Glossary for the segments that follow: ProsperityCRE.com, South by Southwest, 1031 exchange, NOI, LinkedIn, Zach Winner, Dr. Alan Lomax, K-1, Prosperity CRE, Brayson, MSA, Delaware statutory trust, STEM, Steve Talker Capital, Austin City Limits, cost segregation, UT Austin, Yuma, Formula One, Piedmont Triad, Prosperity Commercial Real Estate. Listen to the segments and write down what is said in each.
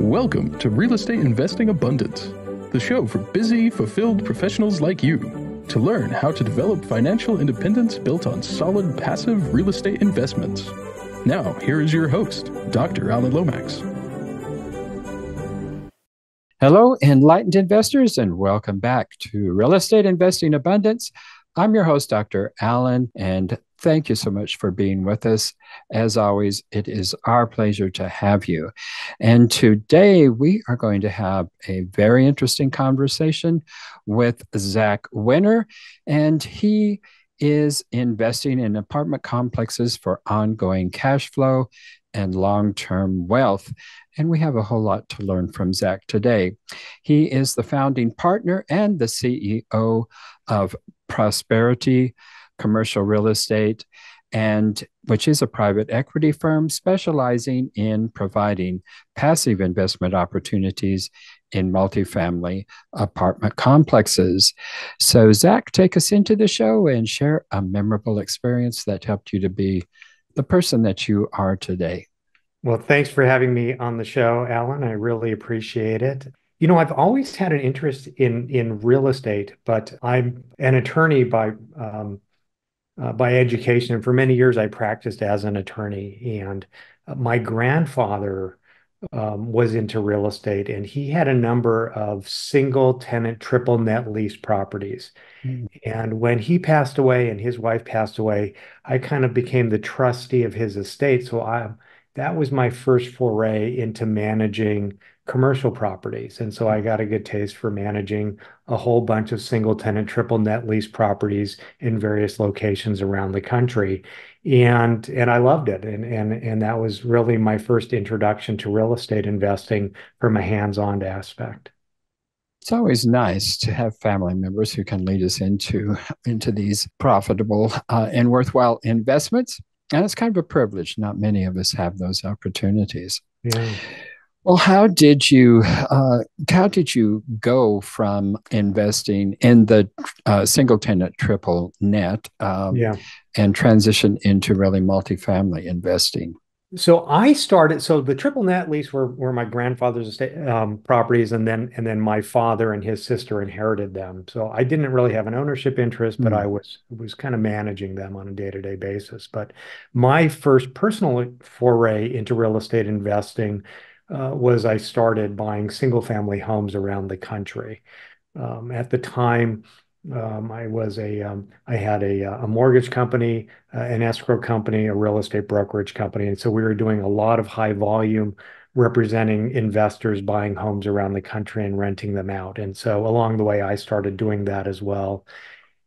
Welcome to Real Estate Investing Abundance, the show for busy, fulfilled professionals like you to learn how to develop financial independence built on solid, passive real estate investments. Now, here is your host, Dr. Alan Lomax. Hello, enlightened investors, and welcome back to Real Estate Investing Abundance. I'm your host, Dr. Alan, and thank you so much for being with us. As always, it is our pleasure to have you. And today we are going to have a very interesting conversation with Zach Winner, and he is investing in apartment complexes for ongoing cash flow and long-term wealth. And we have a whole lot to learn from Zach today. He is the founding partner and the CEO of Prosperity Commercial Real Estate, and which is a private equity firm specializing in providing passive investment opportunities in multifamily apartment complexes. So Zach, take us into the show and share a memorable experience that helped you to be the person that you are today. Well, thanks for having me on the show, Alan. I really appreciate it. You know, I've always had an interest in real estate, but I'm an attorney by education. And for many years, I practiced as an attorney. And my grandfather was into real estate, and he had a number of single tenant, triple net lease properties. And when he passed away and his wife passed away, I kind of became the trustee of his estate. So that was my first foray into managing commercial properties. And so I got a good taste for managing a whole bunch of single tenant, triple net lease properties in various locations around the country. And I loved it. And that was really my first introduction to real estate investing from a hands-on aspect. It's always nice to have family members who can lead us into these profitable and worthwhile investments. And it's kind of a privilege. Not many of us have those opportunities. Yeah. Well, how did you go from investing in the single tenant, triple net and transition into really multifamily investing? So I started. So the triple net lease were my grandfather's estate, properties, and then my father and his sister inherited them. So I didn't really have an ownership interest, but I was kind of managing them on a day-to-day basis. But my first personal foray into real estate investing was I started buying single-family homes around the country. At the time, I had a mortgage company, an escrow company, a real estate brokerage company. And so we were doing a lot of high volume representing investors buying homes around the country and renting them out. And so along the way, I started doing that as well.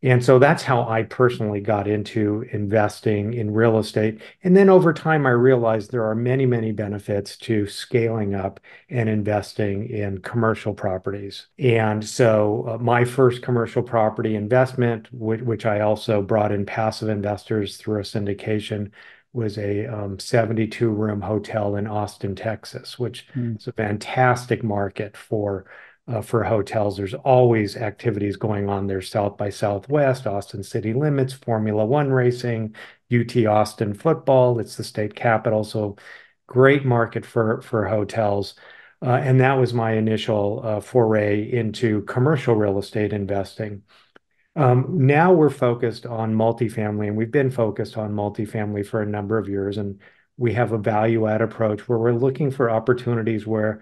And so that's how I personally got into investing in real estate. And then over time, I realized there are many, many benefits to scaling up and investing in commercial properties. And so my first commercial property investment, which I also brought in passive investors through a syndication, was a 72-room hotel in Austin, Texas, which is a fantastic market for hotels. There's always activities going on there. South by Southwest, Austin City Limits, Formula One racing, UT Austin football. It's the state capital. So great market for hotels. And that was my initial foray into commercial real estate investing. Now we're focused on multifamily, and we've been focused on multifamily for a number of years. And we have a value add approach where we're looking for opportunities where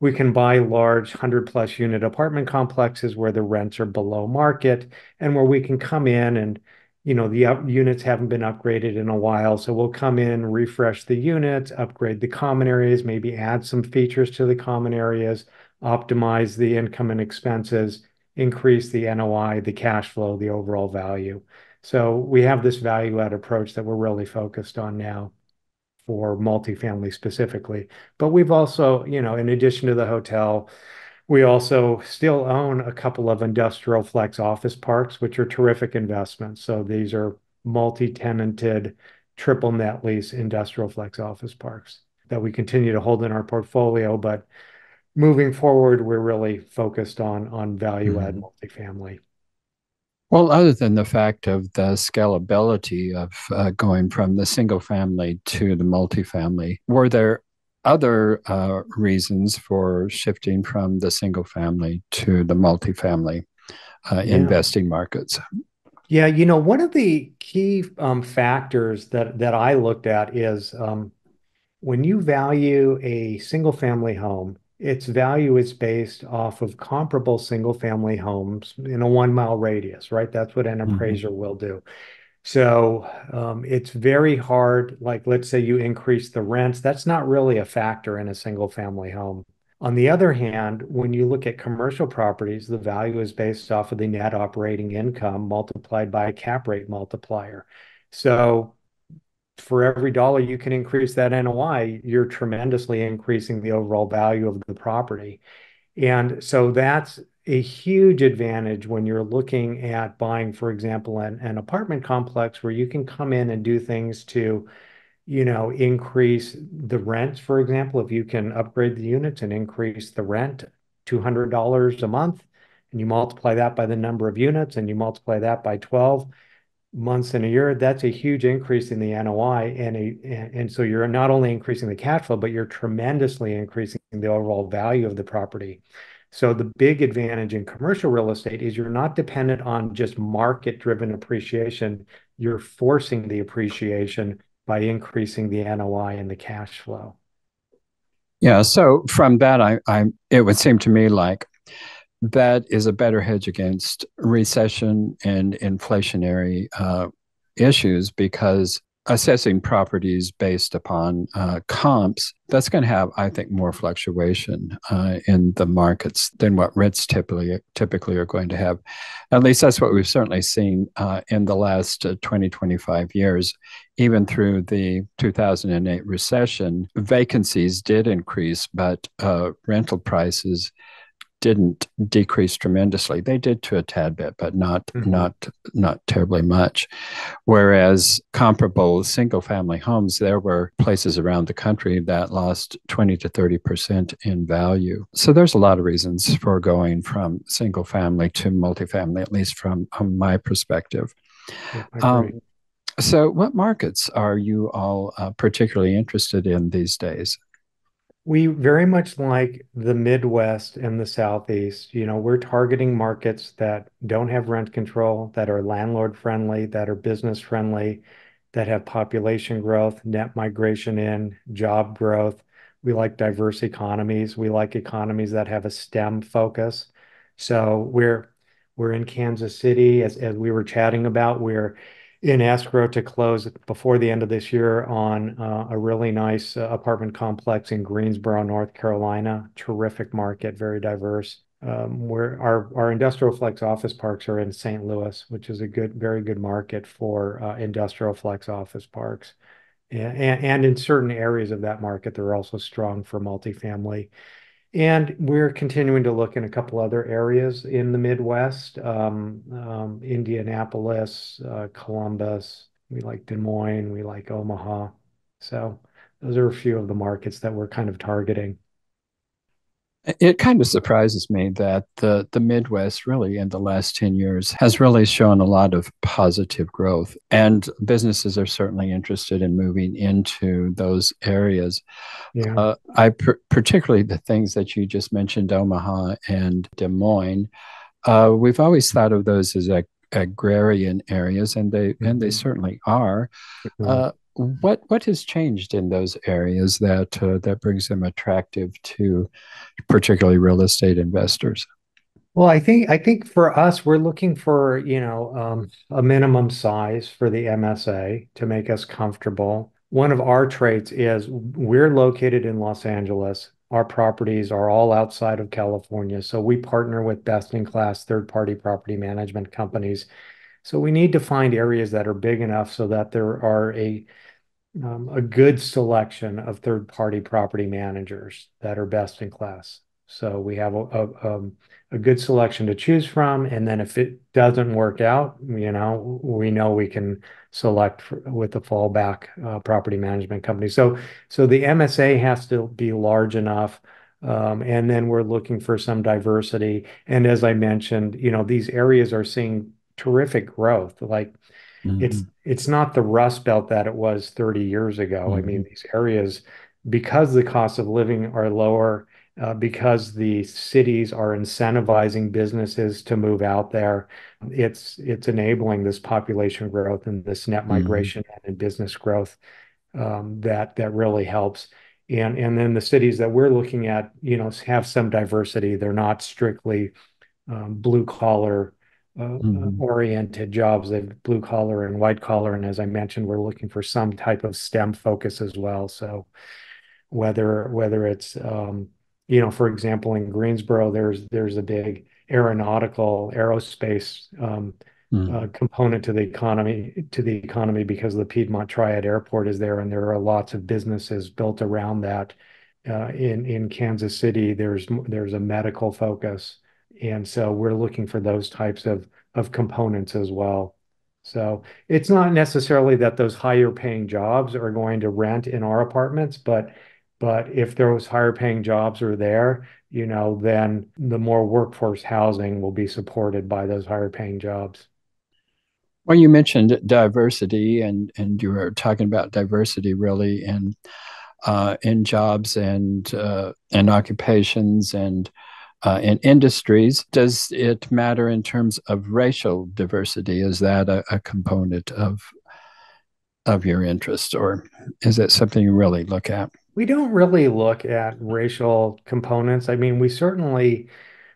we can buy large 100-plus unit apartment complexes where the rents are below market and where we can come in and, you know, the units haven't been upgraded in a while. So we'll come in, refresh the units, upgrade the common areas, maybe add some features to the common areas, optimize the income and expenses, increase the NOI, the cash flow, the overall value. So we have this value-add approach that we're really focused on now for multifamily specifically. But we've also, you know, in addition to the hotel, we also still own a couple of industrial flex office parks, which are terrific investments. So these are multi-tenanted, triple net lease industrial flex office parks that we continue to hold in our portfolio. But moving forward, we're really focused on value-add multifamily. Well, other than the fact of the scalability of going from the single family to the multifamily, were there other reasons for shifting from the single family to the multifamily investing markets? Yeah, you know, one of the key factors that I looked at is when you value a single family home, its value is based off of comparable single family homes in a 1 mile radius, right? That's what an appraiser will do. So it's very hard, like let's say you increase the rents, that's not really a factor in a single family home. On the other hand, when you look at commercial properties, the value is based off of the net operating income multiplied by a cap rate multiplier. So for every dollar you can increase that NOI, you're tremendously increasing the overall value of the property. And so that's a huge advantage when you're looking at buying, for example, an apartment complex where you can come in and do things to, you know, increase the rents, for example. If you can upgrade the units and increase the rent $200 a month, and you multiply that by the number of units, and you multiply that by 12 months in a year, that's a huge increase in the NOI. And so you're not only increasing the cash flow, but you're tremendously increasing the overall value of the property. So the big advantage in commercial real estate is you're not dependent on just market-driven appreciation. You're forcing the appreciation by increasing the NOI and the cash flow. Yeah, so from that, it would seem to me like that is a better hedge against recession and inflationary issues, because assessing properties based upon comps, that's going to have, I think, more fluctuation in the markets than what rents typically are going to have. At least that's what we've certainly seen in the last 20, 25 years. Even through the 2008 recession, vacancies did increase, but rental prices didn't decrease tremendously. They did to a tad bit, but not terribly much. Whereas comparable single-family homes, there were places around the country that lost 20 to 30% in value. So there's a lot of reasons for going from single-family to multifamily, at least from my perspective. Yeah, so what markets are you all particularly interested in these days? We very much like the Midwest and the Southeast. You know, we're targeting markets that don't have rent control, that are landlord friendly, that are business friendly, that have population growth, net migration in, job growth. We like diverse economies. We like economies that have a STEM focus. So we're in Kansas City, as we were chatting about. We're in escrow to close before the end of this year on a really nice apartment complex in Greensboro, North Carolina. Terrific market, very diverse. Where our industrial flex office parks are in St. Louis, which is a very good market for industrial flex office parks. And in certain areas of that market, they're also strong for multifamily. And we're continuing to look in a couple other areas in the Midwest, Indianapolis, Columbus. We like Des Moines. We like Omaha. So those are a few of the markets that we're kind of targeting. It kind of surprises me that the Midwest really in the last 10 years has really shown a lot of positive growth, and businesses are certainly interested in moving into those areas. Yeah. Particularly the things that you just mentioned, Omaha and Des Moines, we've always thought of those as agrarian areas, and they certainly are. Mm-hmm. What has changed in those areas that brings them attractive to particularly real estate investors? Well, I think for us, we're looking for, you know, a minimum size for the MSA to make us comfortable. One of our traits is we're located in Los Angeles. Our properties are all outside of California, so we partner with best-in-class third-party property management companies. So we need to find areas that are big enough so that there are a good selection of third-party property managers that are best in class. So we have a good selection to choose from, and then if it doesn't work out, you know we can select with a fallback property management company. So the MSA has to be large enough. And then we're looking for some diversity. And as I mentioned, you know, these areas are seeing terrific growth. Like it's not the Rust Belt that it was 30 years ago. I mean, these areas because the costs of living are lower, because the cities are incentivizing businesses to move out there, it's enabling this population growth and this net migration and business growth that really helps. And then the cities that we're looking at, you know, have some diversity. They're not strictly blue collar oriented jobs. They have blue collar and white collar, and as I mentioned, we're looking for some type of STEM focus as well. So whether it's you know, for example, in Greensboro, there's a big aerospace component to the economy because the Piedmont Triad Airport is there, and there are lots of businesses built around that. In Kansas City, there's a medical focus, and so we're looking for those types of components as well. So it's not necessarily that those higher paying jobs are going to rent in our apartments, but if those higher paying jobs are there, you know, then the more workforce housing will be supported by those higher paying jobs. Well, you mentioned diversity, and you were talking about diversity really in jobs and occupations and in industries. Does it matter in terms of racial diversity? Is that a component of your interest, or is that something you really look at? We don't really look at racial components. I mean, we certainly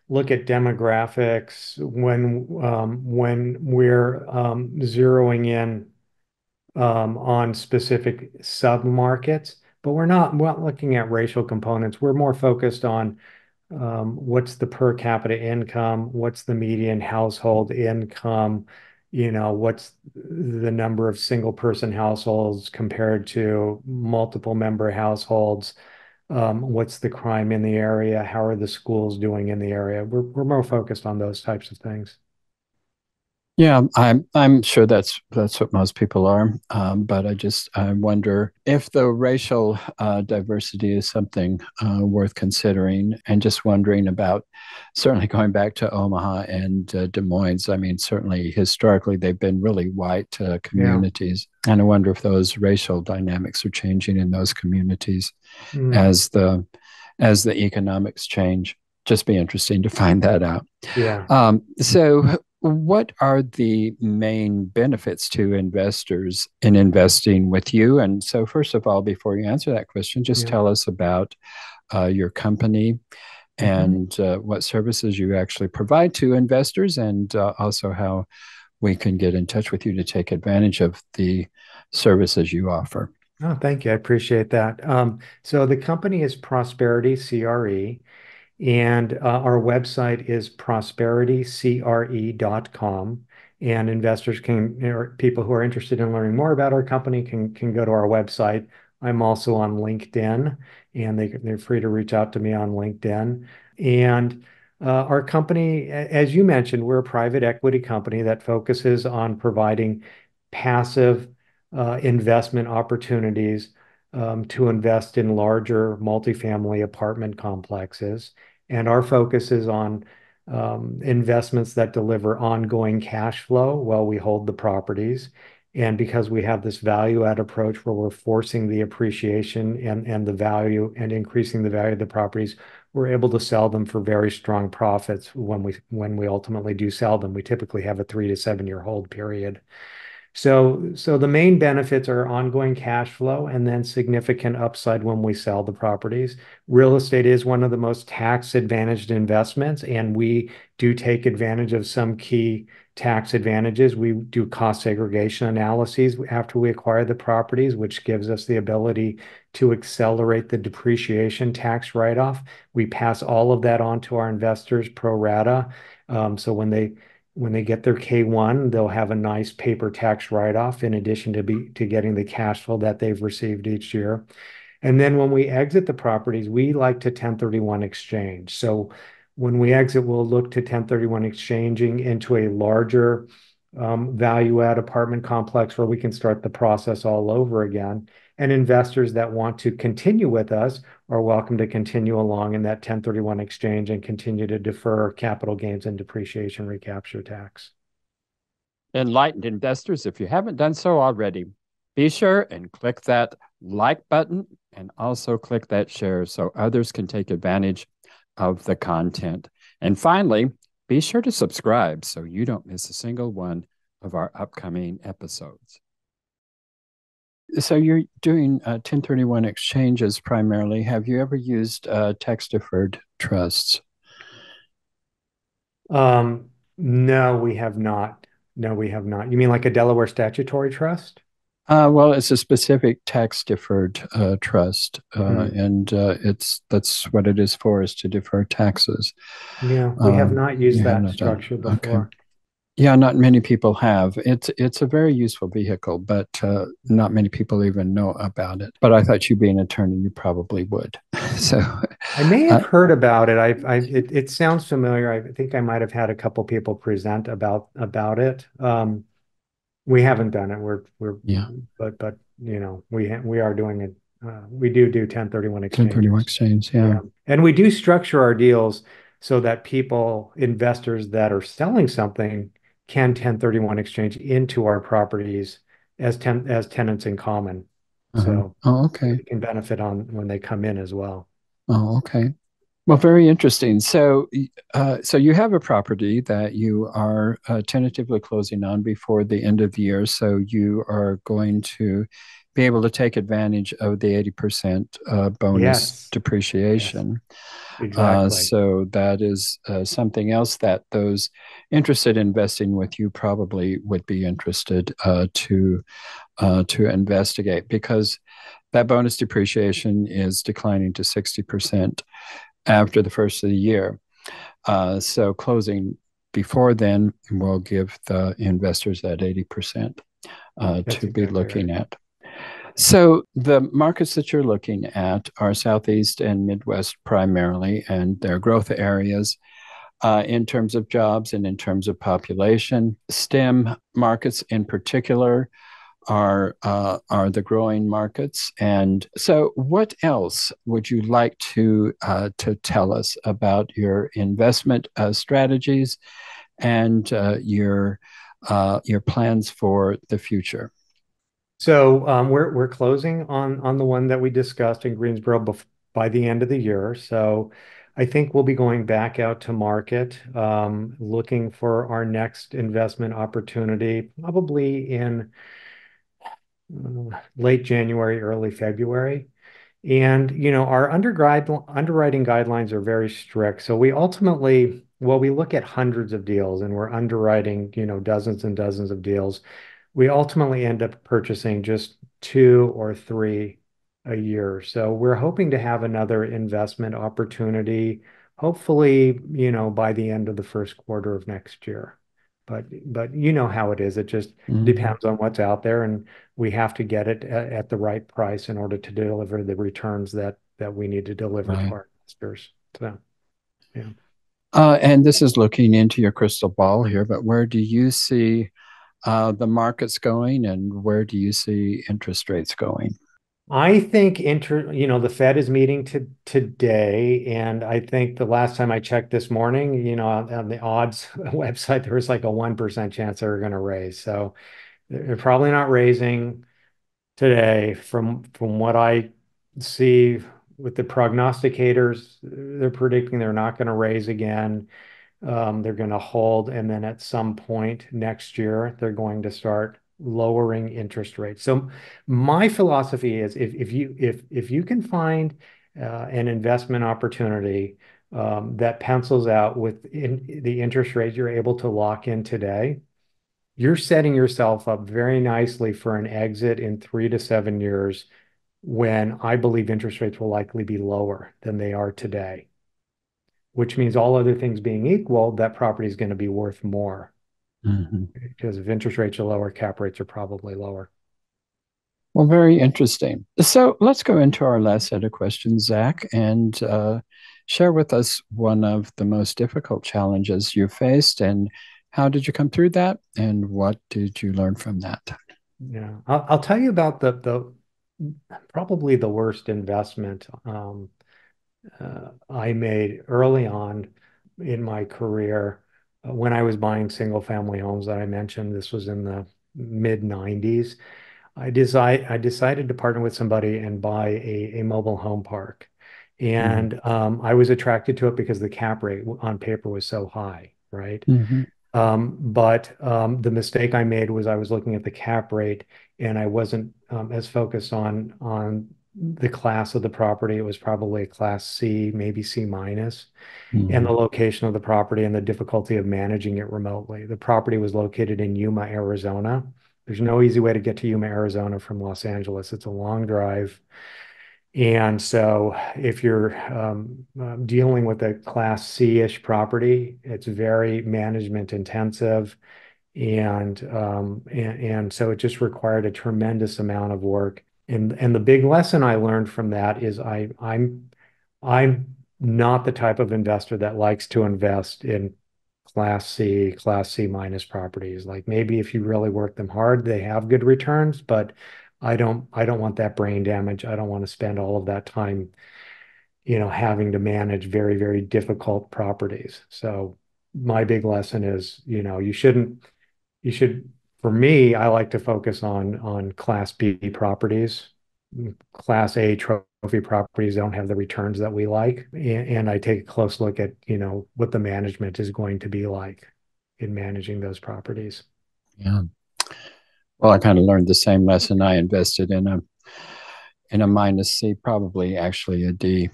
look at demographics when we're zeroing in on specific sub-markets, but we're not looking at racial components. We're more focused on what's the per capita income, what's the median household income, you know, what's the number of single person households compared to multiple member households, what's the crime in the area, how are the schools doing in the area. We're more focused on those types of things. Yeah, I'm sure that's what most people are, but I wonder if the racial diversity is something worth considering, and just wondering about certainly going back to Omaha and Des Moines. I mean, certainly historically they've been really white communities, yeah. And I wonder if those racial dynamics are changing in those communities as the economics change. Just be interesting to find that out. Yeah. So. What are the main benefits to investors in investing with you? And so first of all, before you answer that question, just tell us about your company and what services you actually provide to investors, and also how we can get in touch with you to take advantage of the services you offer. Oh, thank you. I appreciate that. So the company is Prosperity CRE. And our website is ProsperityCRE.com, and investors can, or people who are interested in learning more about our company can go to our website. I'm also on LinkedIn, and they're free to reach out to me on LinkedIn. And our company, as you mentioned, we're a private equity company that focuses on providing passive investment opportunities to invest in larger multifamily apartment complexes. And our focus is on investments that deliver ongoing cash flow while we hold the properties. And because we have this value-add approach where we're forcing the appreciation and the value and increasing the value of the properties, we're able to sell them for very strong profits when we ultimately do sell them. We typically have a 3 to 7 year hold period. So the main benefits are ongoing cash flow and then significant upside when we sell the properties. Real estate is one of the most tax-advantaged investments, and we do take advantage of some key tax advantages. We do cost segregation analyses after we acquire the properties, which gives us the ability to accelerate the depreciation tax write-off. We pass all of that on to our investors pro rata. So when they get their K-1, they'll have a nice paper tax write-off in addition to getting the cash flow that they've received each year. And then when we exit the properties, we like to 1031 exchange. So when we exit, we'll look to 1031 exchanging into a larger value-add apartment complex where we can start the process all over again. And investors that want to continue with us are welcome to continue along in that 1031 exchange and continue to defer capital gains and depreciation recapture tax. Enlightened investors, if you haven't done so already, Be sure and click that like button and also click that share so others can take advantage of the content. And finally, be sure to subscribe so you don't miss a single one of our upcoming episodes. So you're doing 1031 exchanges primarily. Have you ever used tax-deferred trusts? No, we have not. No, we have not. You mean like a Delaware statutory trust? Well, it's a specific tax-deferred trust, and that's what it is for, is to defer taxes. Yeah, we have not used that structure before. Okay. Yeah, not many people have. It's a very useful vehicle, but not many people even know about it. But I thought you being an attorney, you probably would. So I may have heard about it. It sounds familiar. I think I might have had a couple people present about it. We haven't done it. But you know, we are doing it. We do 1031 exchange. 1031 exchange, yeah. And we do structure our deals so that people, investors that are selling something, can 1031 exchange into our properties as tenants in common. So they can benefit on when they come in as well. Oh, okay. Well, very interesting. So so you have a property that you are tentatively closing on before the end of the year. So you are going to be able to take advantage of the 80% bonus depreciation. Yes. Exactly. So that is something else that those interested in investing with you probably would be interested to investigate, because that bonus depreciation is declining to 60% after the first of the year. So closing before then will give the investors that 80% to be looking at. So the markets that you're looking at are Southeast and Midwest primarily, and their growth areas in terms of jobs and in terms of population. STEM markets in particular are the growing markets. And so what else would you like to tell us about your investment strategies and your plans for the future? So we're closing on the one that we discussed in Greensboro by the end of the year. So I think we'll be going back out to market, looking for our next investment opportunity, probably in late January, early February. And, you know, our underwriting guidelines are very strict. So we ultimately, well, we look at hundreds of deals and we're underwriting, you know, dozens and dozens of deals. We ultimately end up purchasing just 2 or 3 a year. So we're hoping to have another investment opportunity, hopefully, you know, by the end of the first quarter of next year. But you know how it is. It just depends on what's out there, and we have to get it at the right price in order to deliver the returns that we need to deliver to our investors. So, yeah. And this is looking into your crystal ball here, but where do you see the market's going, and where do you see interest rates going? I think you know, the Fed is meeting today, and I think the last time I checked this morning, you know, on the odds website, there was like a 1% chance they were going to raise. So they're probably not raising today. From what I see with the prognosticators, they're predicting they're not going to raise again. They're going to hold, and then at some point next year, they're going to start lowering interest rates. So my philosophy is, if you can find an investment opportunity that pencils out with the interest rate you're able to lock in today, you're setting yourself up very nicely for an exit in 3 to 7 years, when I believe interest rates will likely be lower than they are today, which means, all other things being equal, that property is going to be worth more. Because if interest rates are lower, cap rates are probably lower. Well, very interesting. So let's go into our last set of questions, Zach, and share with us one of the most difficult challenges you faced, and how did you come through that, and what did you learn from that? Yeah, I'll tell you about the probably the worst investment I made early on in my career when I was buying single-family homes that I mentioned. This was in the mid-90s. I decided to partner with somebody and buy a mobile home park. And I was attracted to it because the cap rate on paper was so high, right? But the mistake I made was I was looking at the cap rate and I wasn't as focused on the class of the property. It was probably a class C, maybe C minus, and the location of the property and the difficulty of managing it remotely. The property was located in Yuma, Arizona. There's no easy way to get to Yuma, Arizona from Los Angeles. It's a long drive. And so if you're dealing with a class C-ish property, it's very management intensive. And so it just required a tremendous amount of work. And the big lesson I learned from that is I'm not the type of investor that likes to invest in class C minus properties. Like maybe if you really work them hard, they have good returns, but I don't want that brain damage. I don't want to spend all of that time, you know, having to manage very, very difficult properties. So my big lesson is, you know, you should, for me, I like to focus on class B properties. Class A trophy properties don't have the returns that we like. And I take a close look at, you know, what the management is going to be like in managing those properties. Yeah. Well, I kind of learned the same lesson. I invested in a minus C, probably actually a D,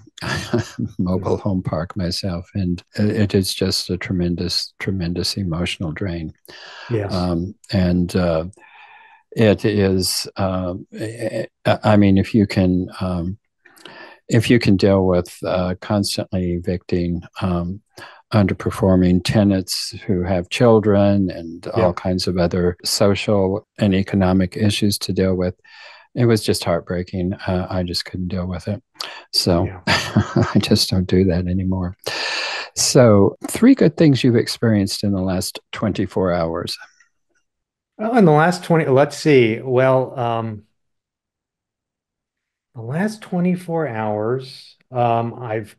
mobile home park myself. And it is just a tremendous, tremendous emotional drain. Yes. It is, I mean, if you can deal with constantly evicting underperforming tenants who have children and all kinds of other social and economic issues to deal with, it was just heartbreaking. I just couldn't deal with it. So I just don't do that anymore. So 3 good things you've experienced in the last 24 hours. Well, in the last 20, let's see. Well, the last 24 hours, I've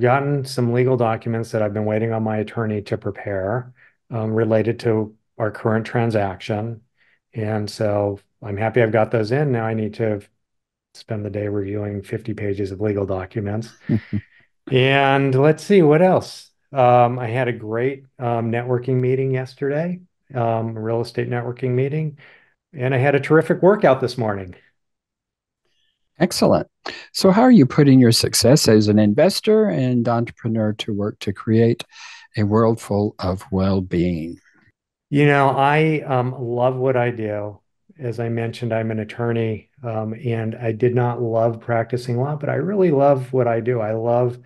gotten some legal documents that I've been waiting on my attorney to prepare related to our current transaction. And so I'm happy I've got those in. Now I need to spend the day reviewing 50 pages of legal documents. And let's see, what else? I had a great networking meeting yesterday, real estate networking meeting. And I had a terrific workout this morning. Excellent. So how are you putting your success as an investor and entrepreneur to work to create a world full of well-being? You know, I love what I do. As I mentioned, I'm an attorney, and I did not love practicing law, but I really love what I do. I love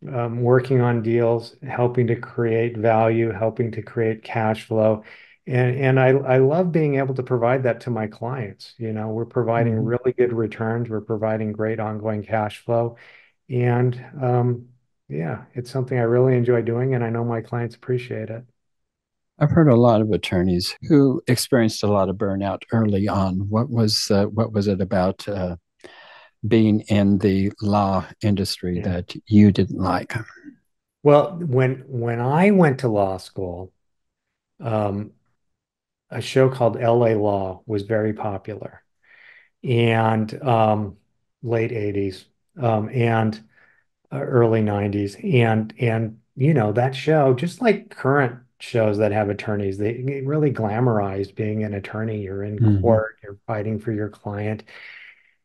working on deals, helping to create value, helping to create cash flow. And I love being able to provide that to my clients. You know, we're providing really good returns. We're providing great ongoing cash flow. And yeah, it's something I really enjoy doing. And I know my clients appreciate it. I've heard a lot of attorneys who experienced a lot of burnout early on. What was it about being in the law industry that you didn't like? Well, when I went to law school, a show called LA Law was very popular, and late 80s and early 90s. And you know, that show, just like current shows that have attorneys, they really glamorized being an attorney. You're in court, you're fighting for your client.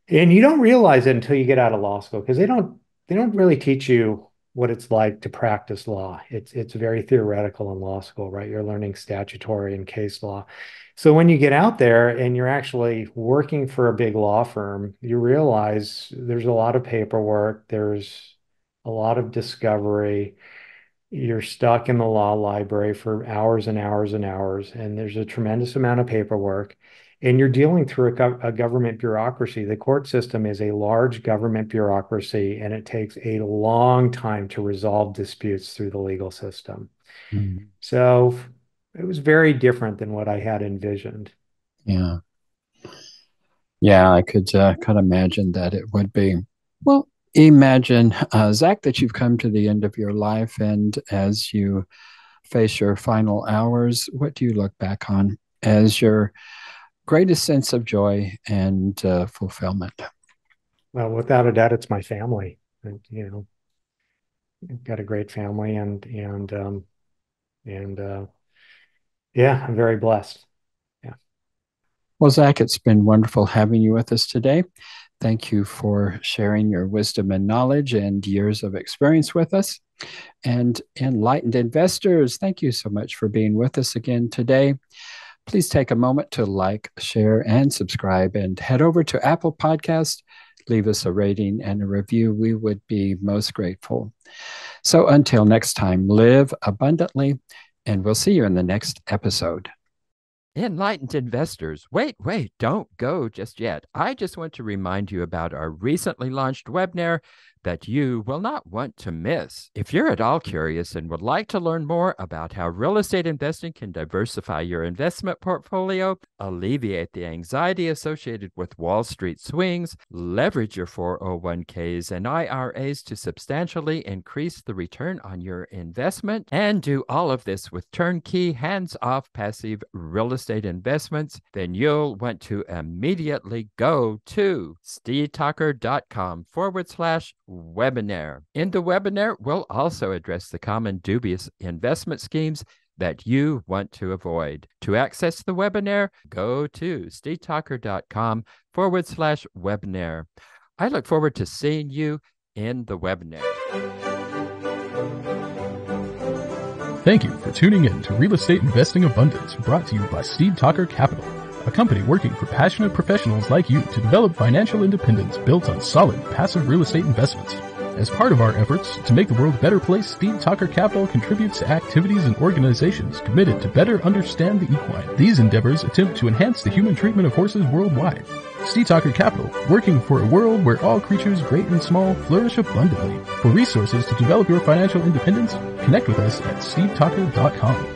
And you don't realize it until you get out of law school, because they don't really teach you what it's like to practice law. It's very theoretical in law school, right? You're learning statutory and case law. So when you get out there and you're actually working for a big law firm, you realize there's a lot of paperwork, there's a lot of discovery. You're stuck in the law library for hours and hours and hours, and there's a tremendous amount of paperwork. And you're dealing through a government bureaucracy. The court system is a large government bureaucracy, and it takes a long time to resolve disputes through the legal system. So it was very different than what I had envisioned. Yeah. Yeah, I could imagine that it would be. Well, imagine, Zach, that you've come to the end of your life, and as you face your final hours, what do you look back on as your greatest sense of joy and fulfillment? Well, without a doubt, it's my family. You know, I've got a great family, and yeah, I'm very blessed. Yeah. Well, Zach, it's been wonderful having you with us today. Thank you for sharing your wisdom and knowledge and years of experience with us. And enlightened investors, thank you so much for being with us again today. Please take a moment to like, share, and subscribe, and head over to Apple Podcasts. Leave us a rating and a review. We would be most grateful. So until next time, live abundantly, and we'll see you in the next episode. Enlightened investors, wait, don't go just yet. I just want to remind you about our recently launched webinar that you will not want to miss. If you're at all curious and would like to learn more about how real estate investing can diversify your investment portfolio, alleviate the anxiety associated with Wall Street swings, leverage your 401ks and IRAs to substantially increase the return on your investment, and do all of this with turnkey, hands-off, passive real estate investments, then you'll want to immediately go to stevetalker.com/webinar. In the webinar, we'll also address the common dubious investment schemes that you want to avoid. To access the webinar, go to stevetalker.com/webinar. I look forward to seeing you in the webinar. Thank you for tuning in to Real Estate Investing Abundance, brought to you by Steve Talker Capital, a company working for passionate professionals like you to develop financial independence built on solid, passive real estate investments. As part of our efforts to make the world a better place, Steve Talker Capital contributes to activities and organizations committed to better understand the equine. These endeavors attempt to enhance the human treatment of horses worldwide. Steve Talker Capital, working for a world where all creatures, great and small, flourish abundantly. For resources to develop your financial independence, connect with us at stevetalker.com.